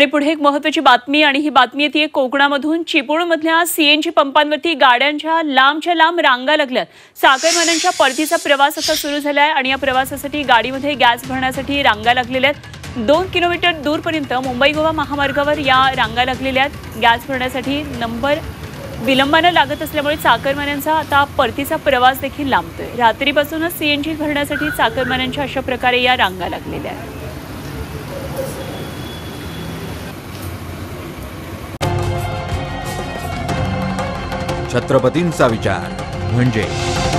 आणि पुढे एक महत्त्वाची बातमी, आणि ही बातमी येते कोकणामधून। चिपळूणमधल्या सीएनजी पंपांवरती गाड्यांच्या लांबच्या लांब रांगा लागल्यात। साखरमान्यांच्या परतीचा प्रवास आता सुरू झाला आहे आणि या प्रवासासाठी गाडीमध्ये गॅस भरण्यासाठी रांगा लागलेल्या आहेत। 2 किलोमीटर दूरपर्यंत मुंबई-गोवा महामार्गावर या रांगा लागलेल्या आहेत। गॅस भरण्यासाठी नंबर विलंबाने लागत असल्यामुळे चाकरमान्यांचा आता परतीचा प्रवास देखील लांबतोय। रात्रीपासूनच सीएनजी भरण्यासाठी चाकरमान्यांच्या अशा प्रकारे या रांगा लागलेल्या आहेत। छत्रपतींचा विचार म्हणजे